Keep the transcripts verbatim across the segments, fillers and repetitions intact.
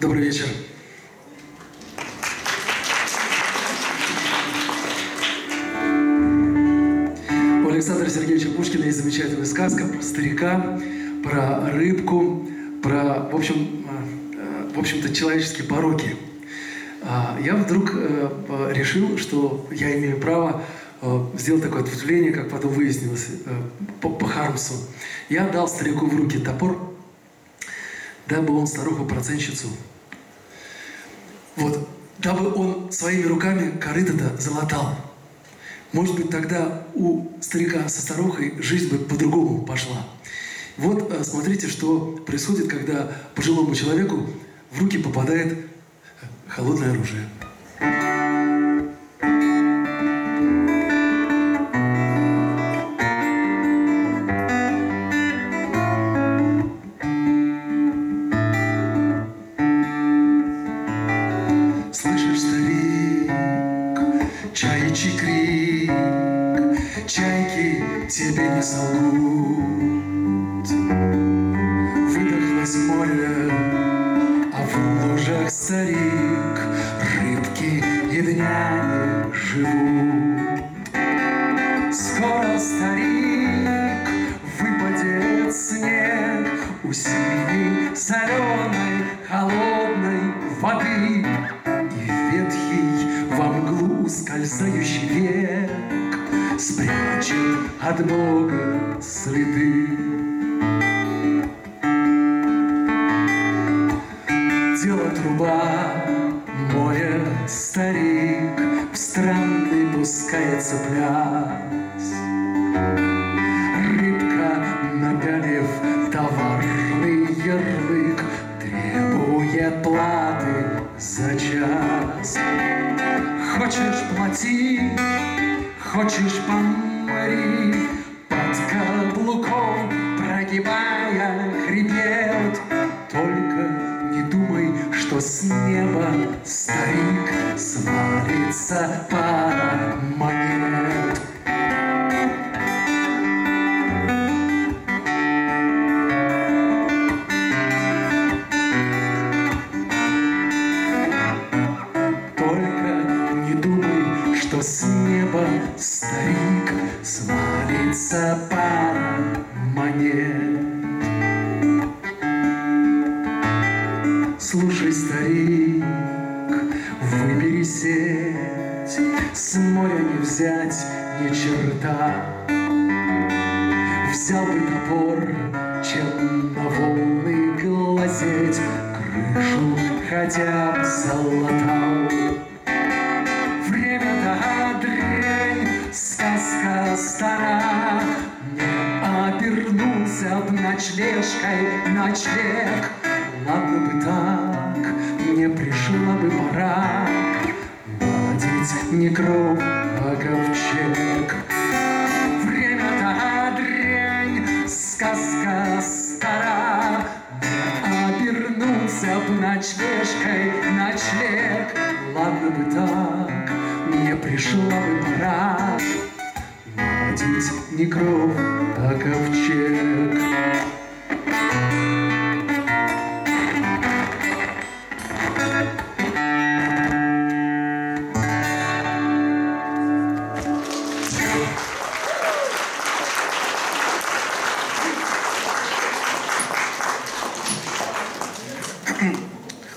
Добрый вечер. У Александра Сергеевича Пушкина есть замечательная сказка про старика, про рыбку, про, в общем, в общем-то, человеческие пороки. Я вдруг решил, что я имею право сделать такое ответвление, как потом выяснилось, по, по Хармсу. Я дал старику в руки топор, дабы он старуху-проценщицу. Вот, дабы он своими руками корыто-то залатал. Может быть, тогда у старика со старухой жизнь бы по-другому пошла. Вот, смотрите, что происходит, когда пожилому человеку в руки попадает холодное оружие.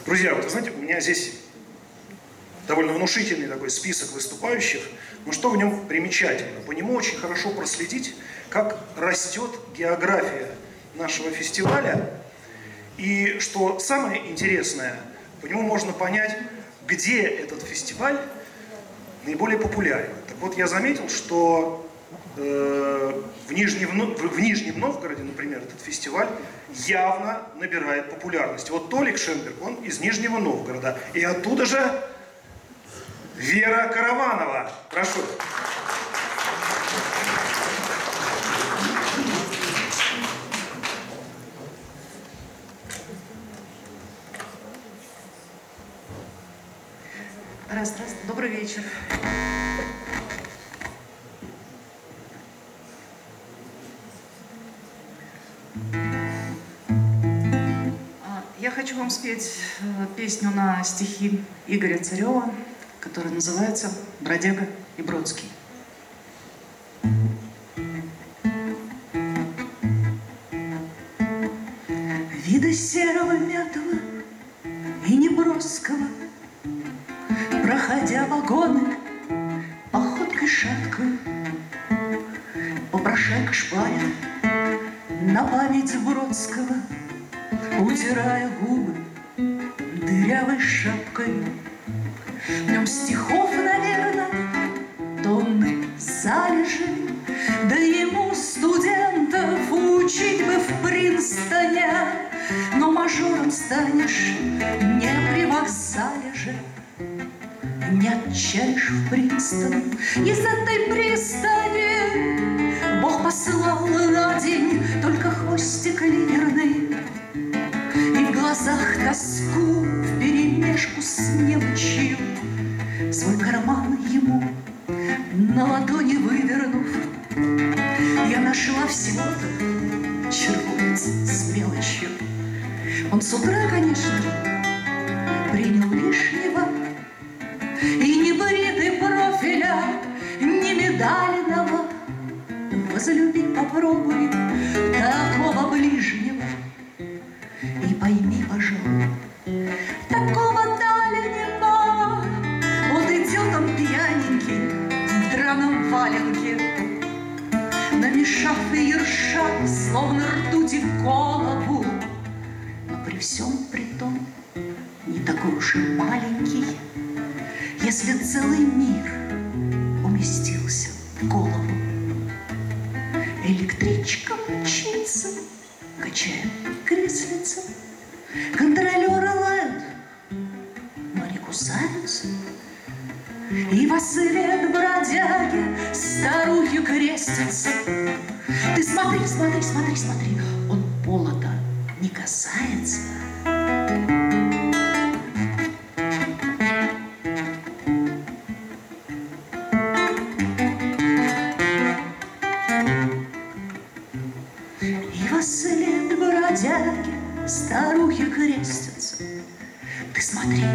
Друзья, вот вы знаете, у меня здесь довольно внушительный такой список выступающих, но что в нем примечательно? По нему очень хорошо проследить, как растет география нашего фестиваля, и что самое интересное, по нему можно понять, где этот фестиваль наиболее популярен. Так вот, я заметил, что э, в Нижнем, в Нижнем Новгороде, например, этот фестиваль явно набирает популярность. Вот Толик Шенберг, он из Нижнего Новгорода. И оттуда же Вера Караванова. Прошу. Раз, раз. Добрый вечер. Я хочу вам спеть песню на стихи Игоря Царева, которая называется «Бродяга и Бродский». Виды серого, мятого и неброского, проходя вагоны походкой шаткой, попрошайка шпарит на память Бродского, утирая губы дырявой шапкой. В нем стихов, наверное, тонны залежи, да ему студентов учить бы в Принстоне, но мажором станешь не при вокзале же, не отчаешь в Принстон. Из этой пристани Бог посылал на день только хвостик ливерный и в глазах тоску вперемешку с немчью, свой карман ему на ладони вывернув. Я нашла всего-то червонец с мелочью. Он с утра, конечно, принял лишнего, и не бриты профиля, не медального. Возлюби, попробуй такого ближнего, и пойми, пожалуй, такого дальнего. Вот идет он пьяненький в драном валенке, намешав и ерша, словно ртути голову, но при всем при том не такой уж и маленький, если целый мир уместился в голову. Электричка мчится, качая креслица, контролеры лают, но не кусаются. И во след бродяги старухи крестятся. Ты смотри, смотри, смотри, смотри, он пола-то не касается. И во след бродяги старухи крестятся. Ты смотри,